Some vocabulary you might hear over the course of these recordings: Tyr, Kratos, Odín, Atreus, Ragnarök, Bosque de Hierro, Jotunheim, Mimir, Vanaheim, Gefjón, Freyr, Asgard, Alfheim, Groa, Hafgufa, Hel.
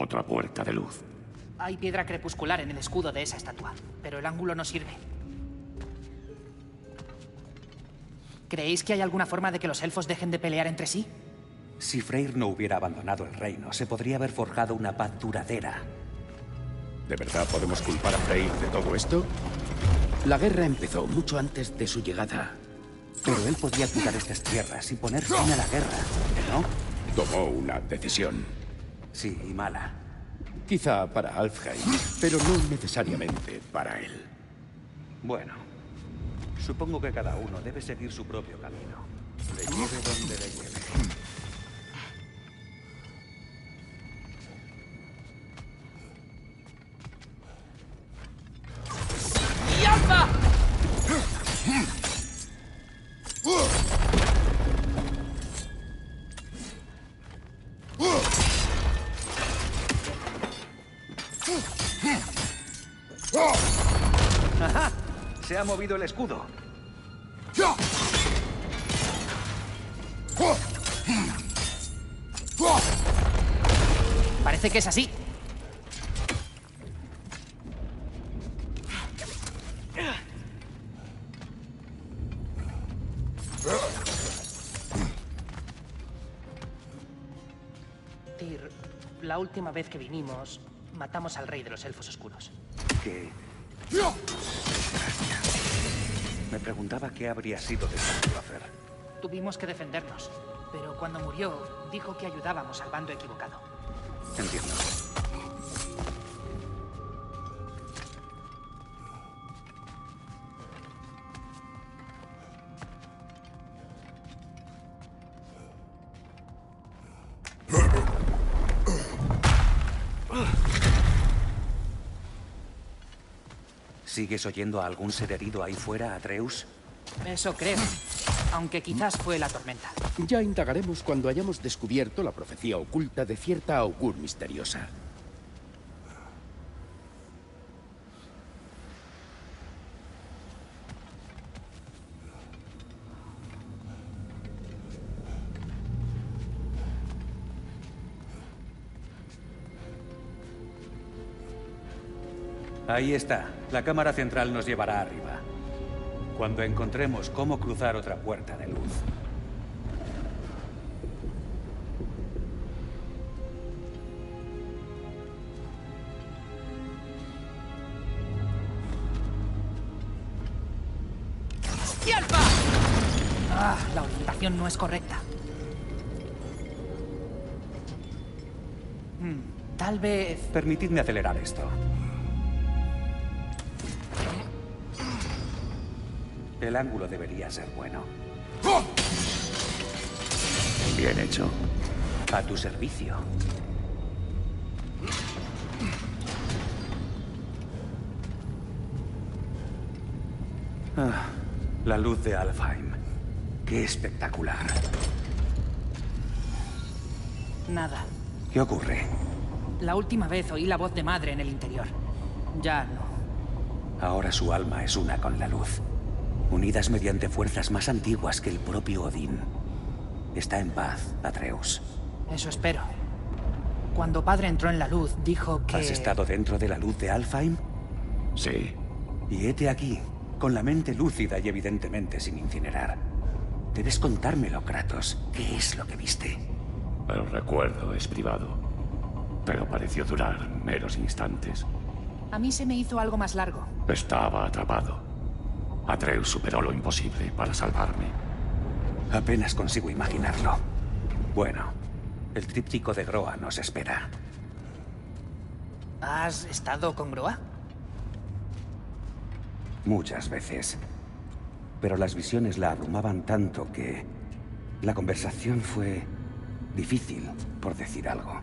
Otra puerta de luz. Hay piedra crepuscular en el escudo de esa estatua, pero el ángulo no sirve. ¿Creéis que hay alguna forma de que los elfos dejen de pelear entre sí? Si Freyr no hubiera abandonado el reino, se podría haber forjado una paz duradera. ¿De verdad podemos culpar a Freyr de todo esto? La guerra empezó mucho antes de su llegada, pero él podía cuidar estas tierras y poner fin a la guerra, ¿no? Tomó una decisión. Sí, y mala. Quizá para Alfheim, pero no necesariamente para él. Bueno, supongo que cada uno debe seguir su propio camino. Le lleve donde le lleve. Ha movido el escudo. Parece que es así. Tyr, la última vez que vinimos, matamos al rey de los elfos oscuros. ¿Qué? Me preguntaba qué habría sido de nuestro hacer. Tuvimos que defendernos, pero cuando murió, dijo que ayudábamos al bando equivocado. Entiendo. ¿Sigues oyendo a algún ser herido ahí fuera, Atreus? Eso creo, aunque quizás fue la tormenta. Ya indagaremos cuando hayamos descubierto la profecía oculta de cierta augur misteriosa. Ahí está. La cámara central nos llevará arriba. Cuando encontremos cómo cruzar otra puerta de luz. ¡Cierpa! Ah, la orientación no es correcta. Tal vez... Permitidme acelerar esto. El ángulo debería ser bueno. Bien hecho. A tu servicio. Ah, la luz de Alfheim. Qué espectacular. Nada. ¿Qué ocurre? La última vez oí la voz de madre en el interior. Ya no. Ahora su alma es una con la luz. Unidas mediante fuerzas más antiguas que el propio Odín. Está en paz, Atreus. Eso espero. Cuando padre entró en la luz, dijo que... ¿Has estado dentro de la luz de Alfheim? Sí. Y hete aquí, con la mente lúcida y evidentemente sin incinerar. Debes contármelo, Kratos. ¿Qué es lo que viste? El recuerdo es privado, pero pareció durar meros instantes. A mí se me hizo algo más largo. Estaba atrapado. Atreus superó lo imposible para salvarme. Apenas consigo imaginarlo. Bueno, el tríptico de Groa nos espera. ¿Has estado con Groa? Muchas veces. Pero las visiones la abrumaban tanto que... la conversación fue... difícil, por decir algo.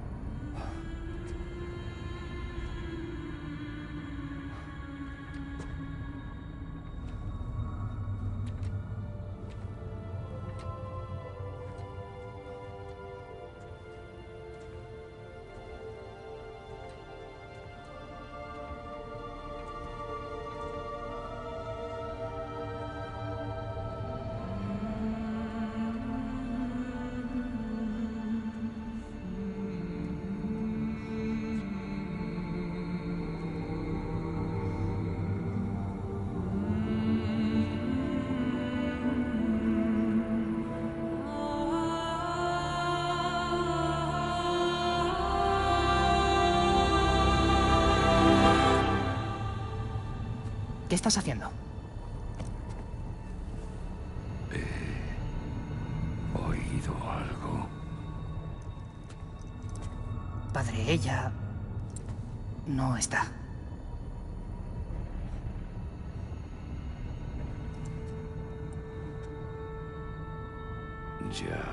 ¿Qué estás haciendo? He oído algo. Padre, ella no está. Ya.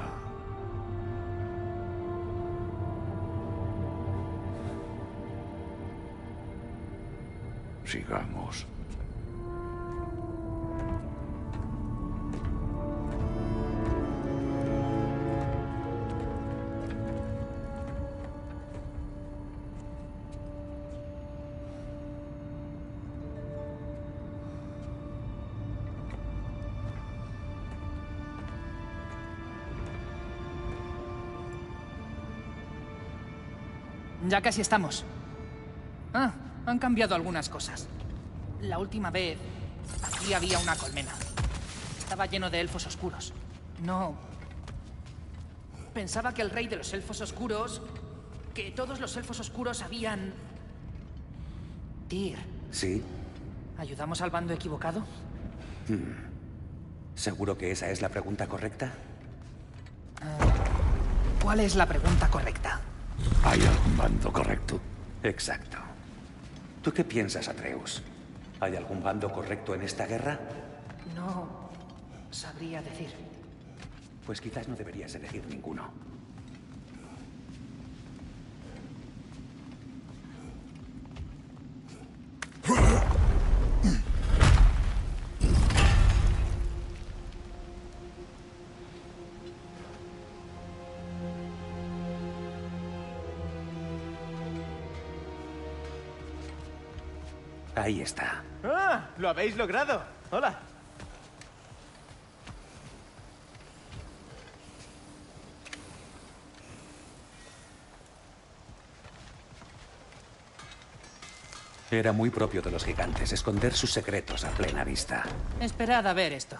Sigamos. Ya casi estamos. Ah, han cambiado algunas cosas. La última vez, aquí había una colmena. Estaba lleno de elfos oscuros. No... Pensaba que el rey de los elfos oscuros... Que todos los elfos oscuros habían... Tyr. ¿Sí? ¿Ayudamos al bando equivocado? ¿Seguro que esa es la pregunta correcta? ¿Cuál es la pregunta correcta? Hay algún bando correcto. Exacto. ¿Tú qué piensas, Atreus? ¿Hay algún bando correcto en esta guerra? No sabría decir. Pues quizás no deberías elegir ninguno. Ahí está. ¡Ah! ¡Lo habéis logrado! ¡Hola! Era muy propio de los gigantes esconder sus secretos a plena vista. Esperad a ver esto.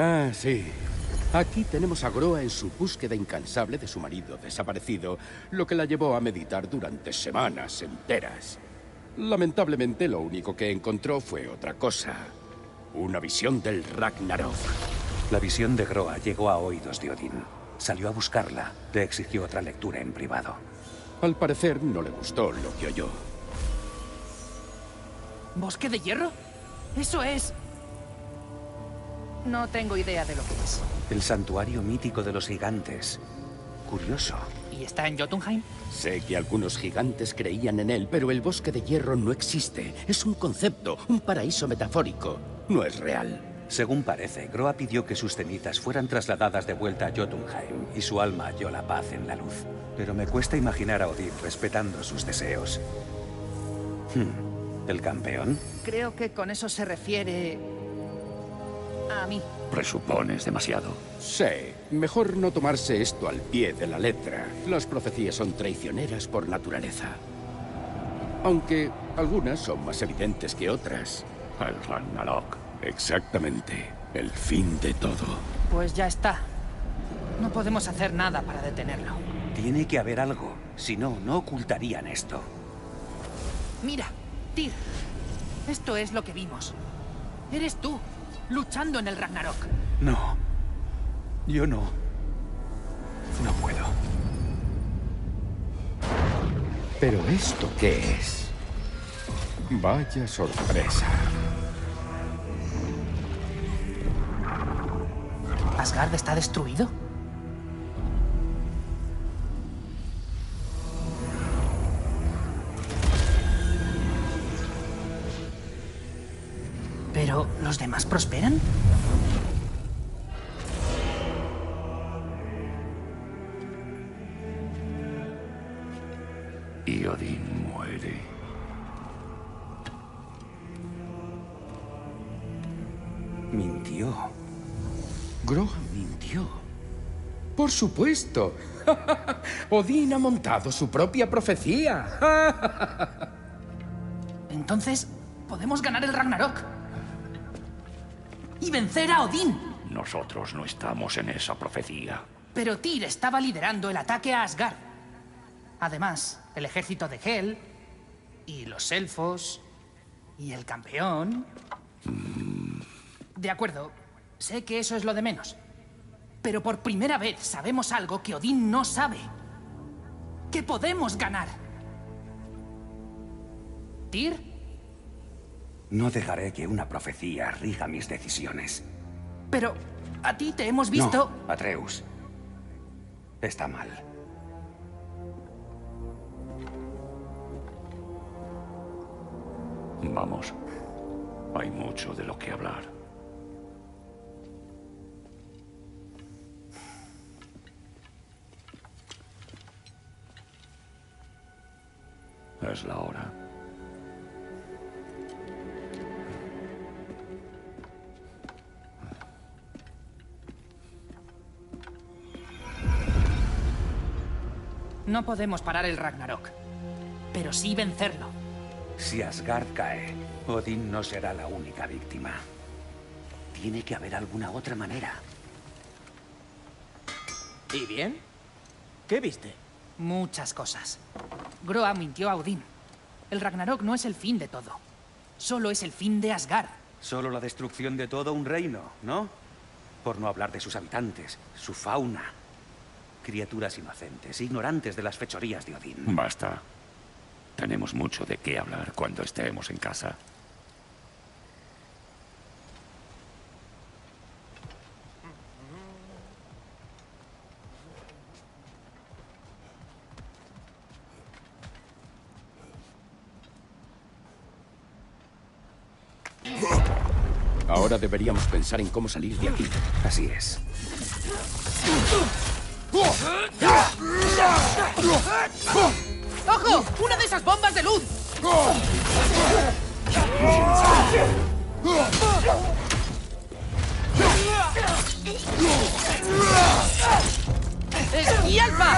Ah, sí. Aquí tenemos a Groa en su búsqueda incansable de su marido desaparecido, lo que la llevó a meditar durante semanas enteras. Lamentablemente, lo único que encontró fue otra cosa. Una visión del Ragnarök. La visión de Groa llegó a oídos de Odín. Salió a buscarla. Le exigió otra lectura en privado. Al parecer, no le gustó lo que oyó. ¿Bosque de Hierro? ¡Eso es! No tengo idea de lo que es. El santuario mítico de los gigantes. Curioso. ¿Y está en Jotunheim? Sé que algunos gigantes creían en él, pero el bosque de hierro no existe. Es un concepto, un paraíso metafórico. No es real. Según parece, Groa pidió que sus cenizas fueran trasladadas de vuelta a Jotunheim y su alma halló la paz en la luz. Pero me cuesta imaginar a Odín respetando sus deseos. ¿El campeón? Creo que con eso se refiere... a mí. Presupones demasiado. Sí. Mejor no tomarse esto al pie de la letra. Las profecías son traicioneras por naturaleza. Aunque algunas son más evidentes que otras. El Ragnarök. Exactamente. El fin de todo. Pues ya está. No podemos hacer nada para detenerlo. Tiene que haber algo. Si no, no ocultarían esto. Mira, Tyr. Esto es lo que vimos. Eres tú. Luchando en el Ragnarök. No. Yo no. No puedo. ¿Pero esto qué es? Vaya sorpresa. ¿Asgard está destruido? ¿Los demás prosperan? Y Odín muere. Mintió. Groa mintió. Por supuesto. Odín ha montado su propia profecía. Entonces, podemos ganar el Ragnarök. Y vencer a Odín. Nosotros no estamos en esa profecía. Pero Tyr estaba liderando el ataque a Asgard. Además, el ejército de Hel, y los elfos, y el campeón... De acuerdo, sé que eso es lo de menos. Pero por primera vez sabemos algo que Odín no sabe. ¡Que podemos ganar! ¿Tyr? No dejaré que una profecía rija mis decisiones. Pero... a ti te hemos visto... No, Atreus. Está mal. Vamos. Hay mucho de lo que hablar. Es la hora. No podemos parar el Ragnarök, pero sí vencerlo. Si Asgard cae, Odín no será la única víctima. Tiene que haber alguna otra manera. ¿Y bien? ¿Qué viste? Muchas cosas. Groa mintió a Odín. El Ragnarök no es el fin de todo. Solo es el fin de Asgard. Solo la destrucción de todo un reino, ¿no? Por no hablar de sus habitantes, su fauna... Criaturas inocentes, ignorantes de las fechorías de Odín. Basta. Tenemos mucho de qué hablar cuando estemos en casa. Ahora deberíamos pensar en cómo salir de aquí. Así es. ¡Ojo! ¡Una de esas bombas de luz! ¡Esquí alfa!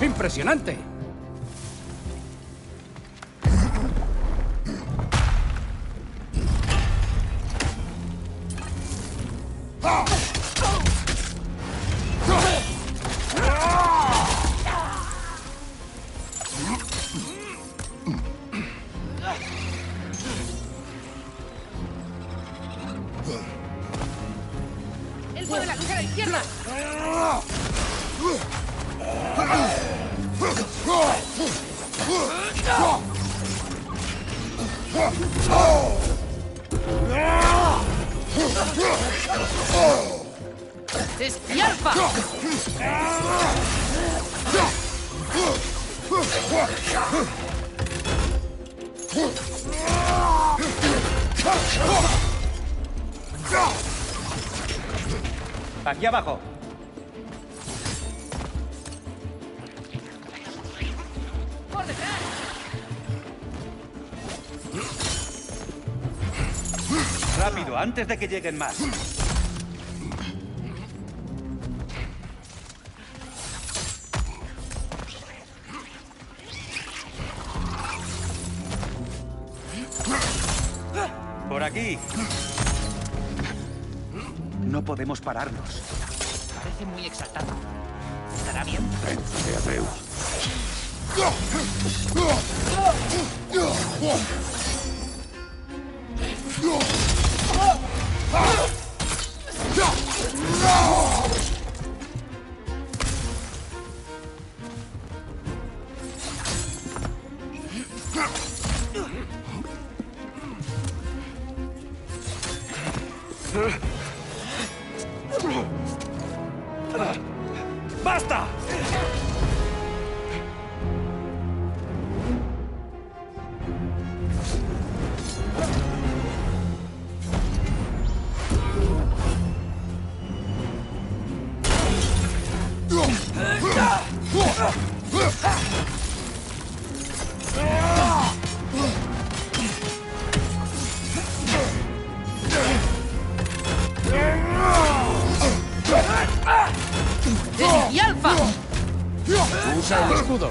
¡Impresionante! Aquí abajo. ¡Por detrás! Rápido, antes de que lleguen más. Por aquí. No podemos pararnos. Parece muy exaltado. ¿Estará bien? Vente, Atreus. ¡Basta! ¡Y Alfa! ¡Usa el escudo!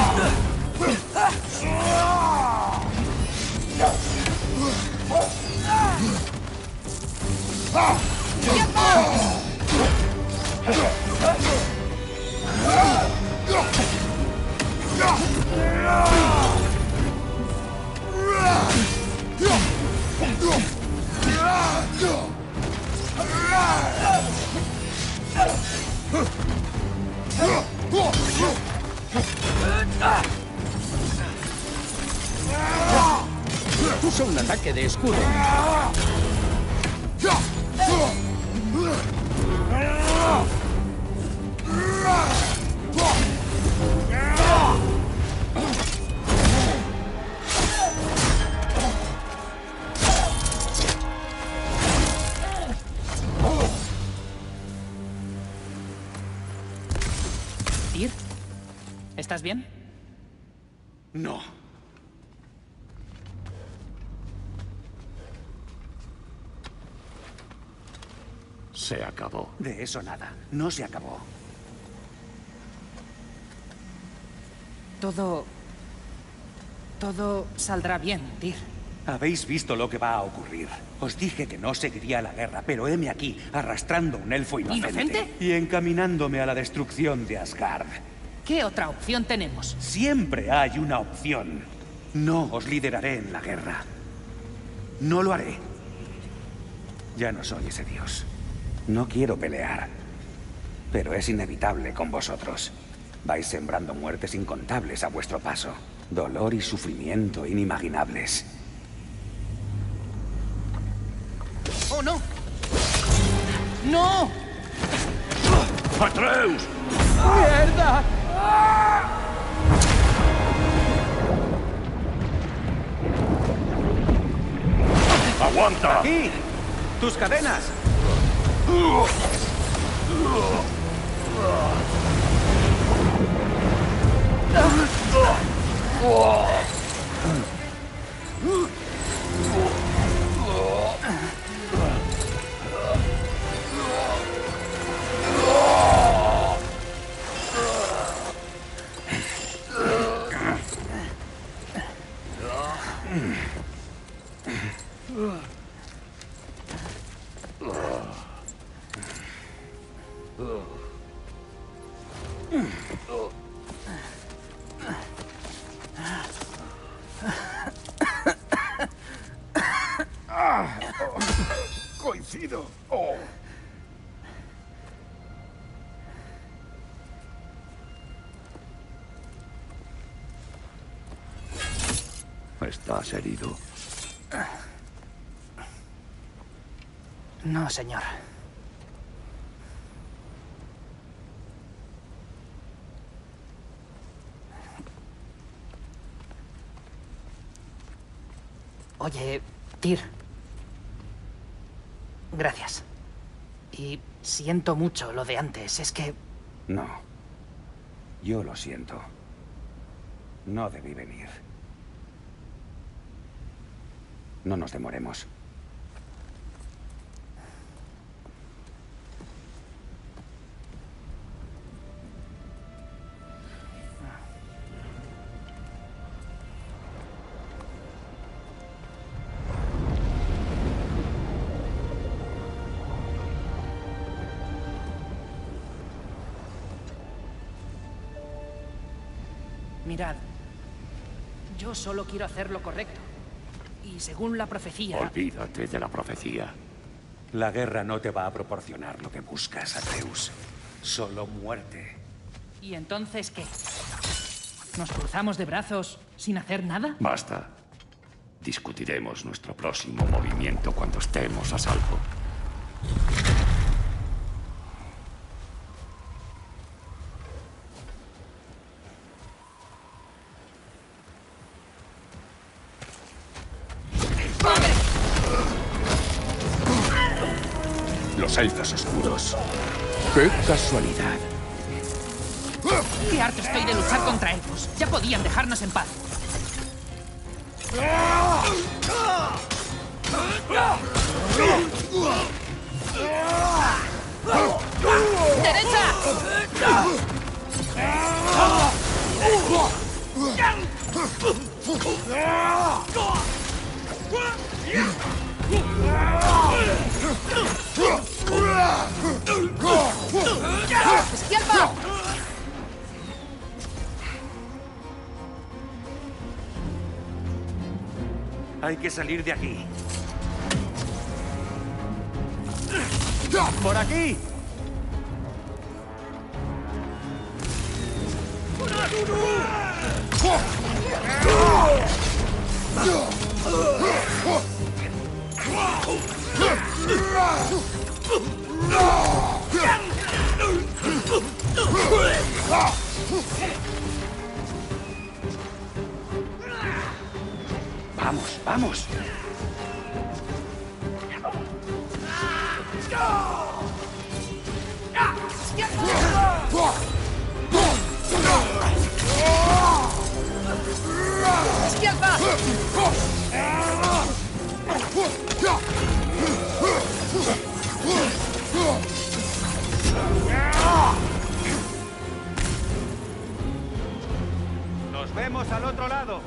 Puso un ataque de escudo. Tyr, ¿estás bien? No. Se acabó. De eso nada. No se acabó. Todo saldrá bien, Tyr. Habéis visto lo que va a ocurrir. Os dije que no seguiría la guerra, pero heme aquí, arrastrando un elfo inocente. Y encaminándome a la destrucción de Asgard. ¿Qué otra opción tenemos? Siempre hay una opción. No os lideraré en la guerra. No lo haré. Ya no soy ese dios. No quiero pelear, pero es inevitable con vosotros. Vais sembrando muertes incontables a vuestro paso. Dolor y sufrimiento inimaginables. ¡Oh, no! ¡No! ¡Atreus! ¡Mierda! ¡Aguanta! ¡Aquí! ¡Tus cadenas! Coincido. Oh. ¿Estás herido? No, señor. Oye, Tyr. Gracias. Y siento mucho lo de antes, es que... No. Yo lo siento. No debí venir. No nos demoremos. Mirad, yo solo quiero hacer lo correcto. Y según la profecía... Olvídate de la profecía. La guerra no te va a proporcionar lo que buscas, Atreus. Solo muerte. ¿Y entonces qué? ¿Nos cruzamos de brazos sin hacer nada? Basta. Discutiremos nuestro próximo movimiento cuando estemos a salvo. Los elfos oscuros. ¡Qué casualidad! ¡Qué harto estoy de luchar contra elfos! Ya podían dejarnos en paz. ¡Derecha! ¡Izquierda! Hay que salir de aquí. ¡Por aquí! Vamos, vamos. ¡Izquierda! Nos vemos al otro lado.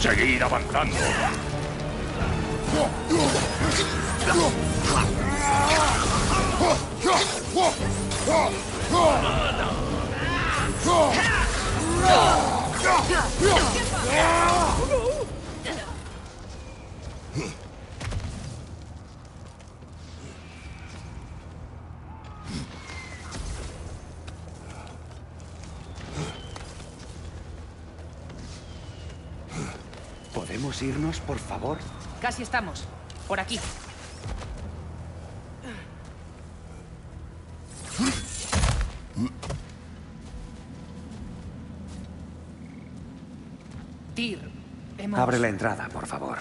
Seguid avanzando. ¿Podemos irnos, por favor? Casi estamos. Por aquí. Tyr, hemos... Abre la entrada, por favor.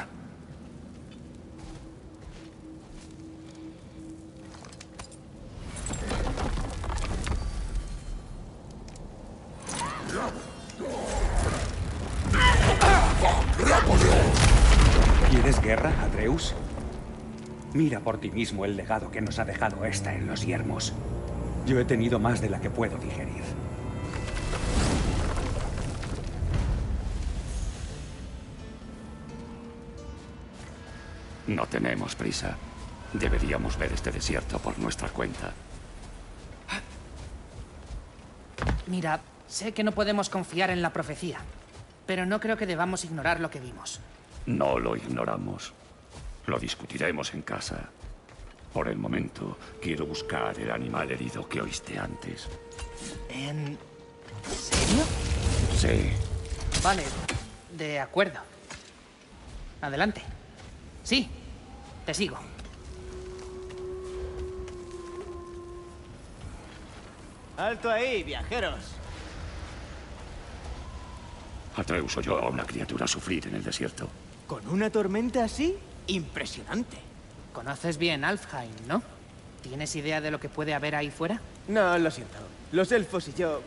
¿Quieres guerra, Atreus? Mira por ti mismo el legado que nos ha dejado esta en los yermos. Yo he tenido más de la que puedo digerir. No tenemos prisa. Deberíamos ver este desierto por nuestra cuenta. Mira, sé que no podemos confiar en la profecía, pero no creo que debamos ignorar lo que vimos. No lo ignoramos. Lo discutiremos en casa. Por el momento, quiero buscar el animal herido que oíste antes. ¿En serio? Sí. Vale, de acuerdo. Adelante. Sí, te sigo. ¡Alto ahí, viajeros! Atreus oyó a una criatura sufrir en el desierto. ¿Con una tormenta así? Impresionante. Conoces bien Alfheim, ¿no? ¿Tienes idea de lo que puede haber ahí fuera? No, lo siento. Los elfos y yo...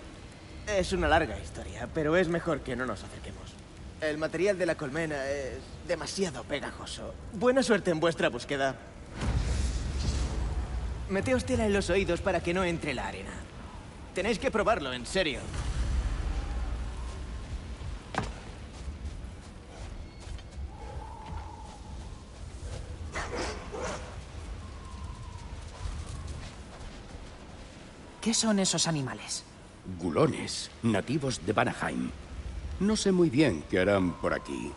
Es una larga historia, pero es mejor que no nos acerquemos. El material de la colmena es demasiado pegajoso. Buena suerte en vuestra búsqueda. Meteos tela en los oídos para que no entre la arena. Tenéis que probarlo, en serio. ¿Qué son esos animales? Gulones, nativos de Vanaheim. No sé muy bien qué harán por aquí.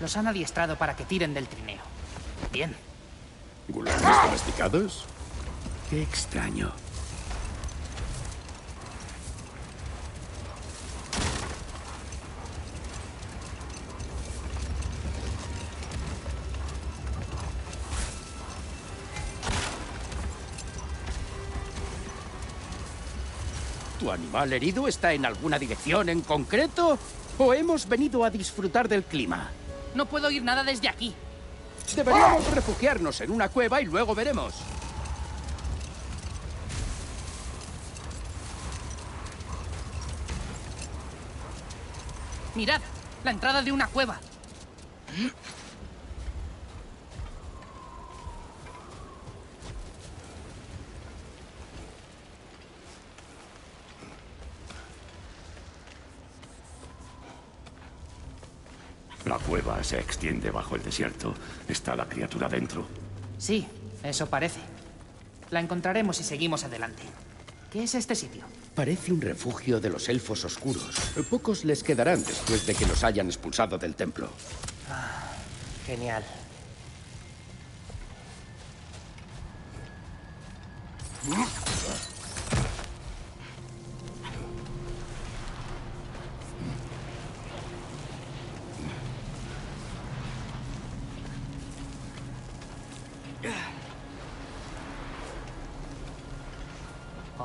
Los han adiestrado para que tiren del trineo. Bien. ¿Gulones domesticados? Qué extraño. ¿Tu animal herido está en alguna dirección en concreto? ¿O hemos venido a disfrutar del clima? No puedo oír nada desde aquí. Deberíamos refugiarnos en una cueva y luego veremos. Mirad, la entrada de una cueva. La cueva se extiende bajo el desierto. ¿Está la criatura dentro? Sí, eso parece. La encontraremos si seguimos adelante. ¿Qué es este sitio? Parece un refugio de los elfos oscuros. Pocos les quedarán después de que los hayan expulsado del templo. Ah, genial.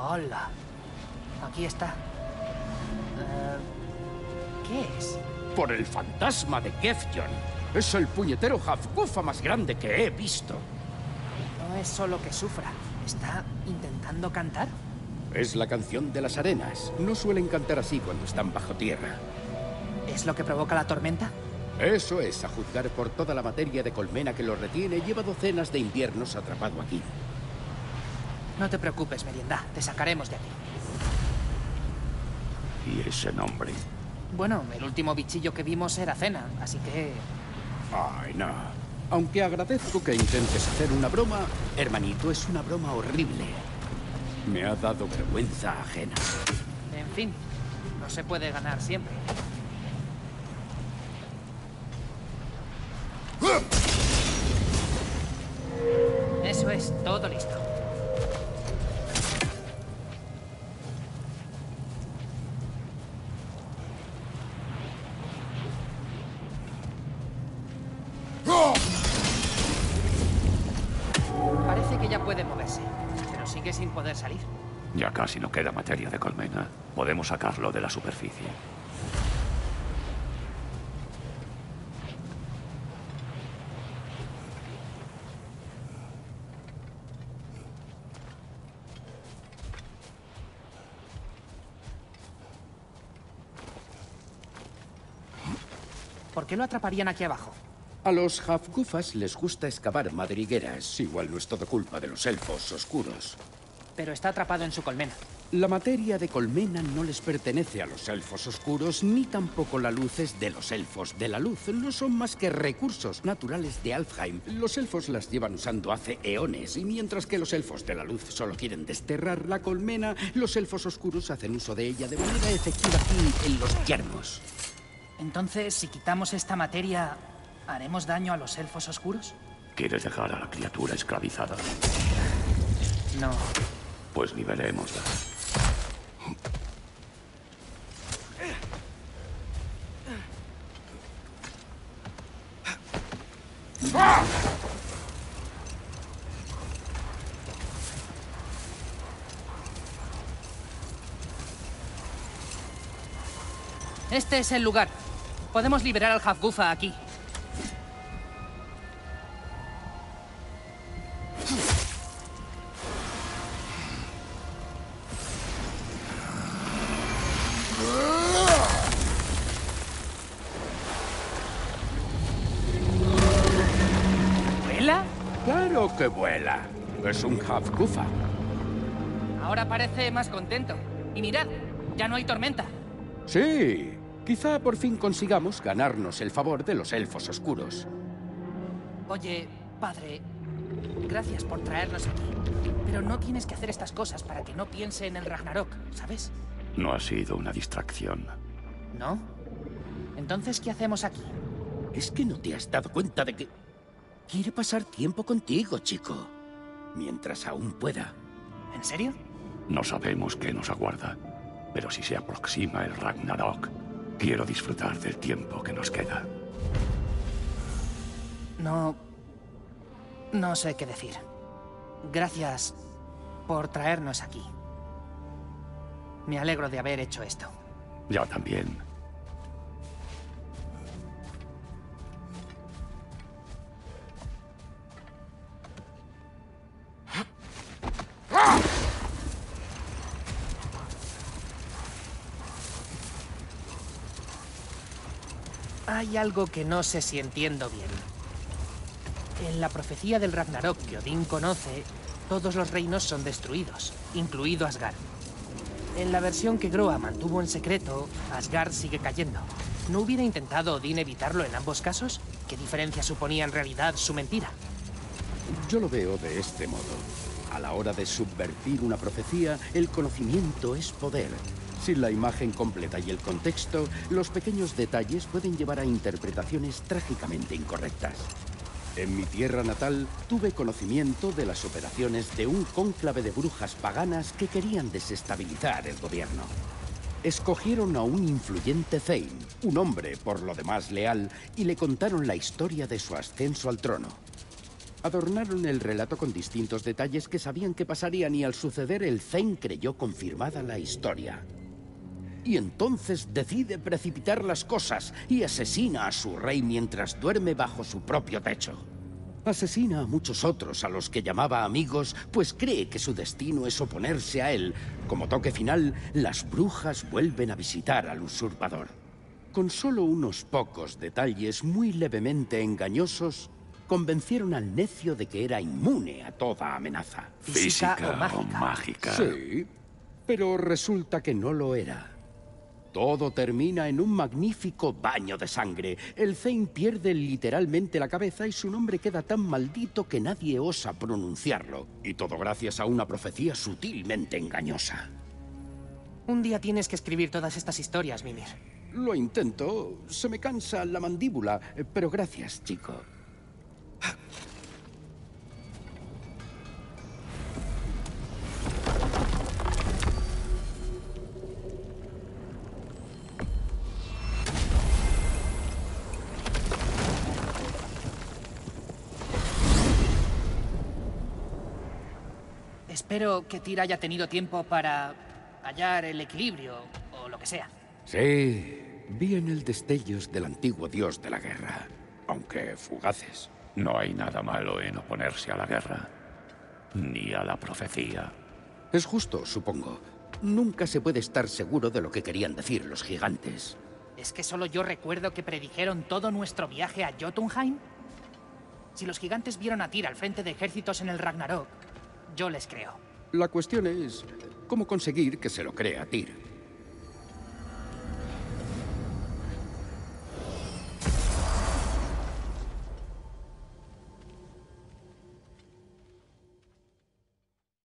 Hola. Aquí está. ¿Qué es? Por el fantasma de Gefjón. Es el puñetero Hafgufa más grande que he visto. No es solo que sufra. ¿Está intentando cantar? Es la canción de las arenas. No suelen cantar así cuando están bajo tierra. ¿Es lo que provoca la tormenta? Eso es, a juzgar por toda la materia de colmena que lo retiene. Lleva docenas de inviernos atrapado aquí. No te preocupes, merienda. Te sacaremos de aquí. ¿Y ese nombre? Bueno, el último bichillo que vimos era Cena, así que... Ay, no. Aunque agradezco que intentes hacer una broma, hermanito, es una broma horrible. Me ha dado vergüenza ajena. En fin, no se puede ganar siempre. Eso es, todo listo. Salir. Ya casi no queda materia de colmena. Podemos sacarlo de la superficie. ¿Por qué lo atraparían aquí abajo? A los Hafgufas les gusta excavar madrigueras. Igual no es todo culpa de los elfos oscuros. Pero está atrapado en su colmena. La materia de colmena no les pertenece a los elfos oscuros, ni tampoco la luz es de los elfos de la luz. No son más que recursos naturales de Alfheim. Los elfos las llevan usando hace eones, y mientras que los elfos de la luz solo quieren desterrar la colmena, los elfos oscuros hacen uso de ella de manera efectiva aquí en los yermos. Entonces, si quitamos esta materia, ¿haremos daño a los elfos oscuros? ¿Quieres dejar a la criatura esclavizada? No. Pues liberémosla. Este es el lugar. Podemos liberar al Hafgufa aquí. eso que vuela es un Hafgufa. Ahora parece más contento. Y mirad, ya no hay tormenta. Sí, quizá por fin consigamos ganarnos el favor de los elfos oscuros. Oye, padre, gracias por traernos aquí. Pero no tienes que hacer estas cosas para que no piense en el Ragnarök, ¿sabes? No ha sido una distracción. ¿No? Entonces, ¿qué hacemos aquí? Es que no te has dado cuenta de que... quiere pasar tiempo contigo, chico. Mientras aún pueda. ¿En serio? No sabemos qué nos aguarda, pero si se aproxima el Ragnarök, quiero disfrutar del tiempo que nos queda. No sé qué decir. Gracias por traernos aquí. Me alegro de haber hecho esto. Yo también. Hay algo que no sé si entiendo bien. En la profecía del Ragnarök que Odín conoce, todos los reinos son destruidos, incluido Asgard. En la versión que Groa mantuvo en secreto, Asgard sigue cayendo. ¿No hubiera intentado Odín evitarlo en ambos casos? ¿Qué diferencia suponía en realidad su mentira? Yo lo veo de este modo. A la hora de subvertir una profecía, el conocimiento es poder. Sin la imagen completa y el contexto, los pequeños detalles pueden llevar a interpretaciones trágicamente incorrectas. En mi tierra natal, tuve conocimiento de las operaciones de un cónclave de brujas paganas que querían desestabilizar el gobierno. Escogieron a un influyente Zein, un hombre por lo demás leal, y le contaron la historia de su ascenso al trono. Adornaron el relato con distintos detalles que sabían que pasarían y al suceder el Zein creyó confirmada la historia. Y entonces decide precipitar las cosas y asesina a su rey mientras duerme bajo su propio techo. Asesina a muchos otros a los que llamaba amigos, pues cree que su destino es oponerse a él. Como toque final, las brujas vuelven a visitar al usurpador. Con solo unos pocos detalles muy levemente engañosos, convencieron al necio de que era inmune a toda amenaza. ¿Física o mágica? Sí, pero resulta que no lo era. Todo termina en un magnífico baño de sangre. El Zein pierde literalmente la cabeza y su nombre queda tan maldito que nadie osa pronunciarlo. Y todo gracias a una profecía sutilmente engañosa. Un día tienes que escribir todas estas historias, Mimir. Lo intento. Se me cansa la mandíbula. Pero gracias, chico. Espero que Tyr haya tenido tiempo para hallar el equilibrio, o lo que sea. Sí, vi en él destellos del antiguo dios de la guerra, aunque fugaces. No hay nada malo en oponerse a la guerra, ni a la profecía. Es justo, supongo. Nunca se puede estar seguro de lo que querían decir los gigantes. ¿Es que solo yo recuerdo que predijeron todo nuestro viaje a Jotunheim? Si los gigantes vieron a Tyr al frente de ejércitos en el Ragnarök, yo les creo. La cuestión es, ¿cómo conseguir que se lo crea Tyr?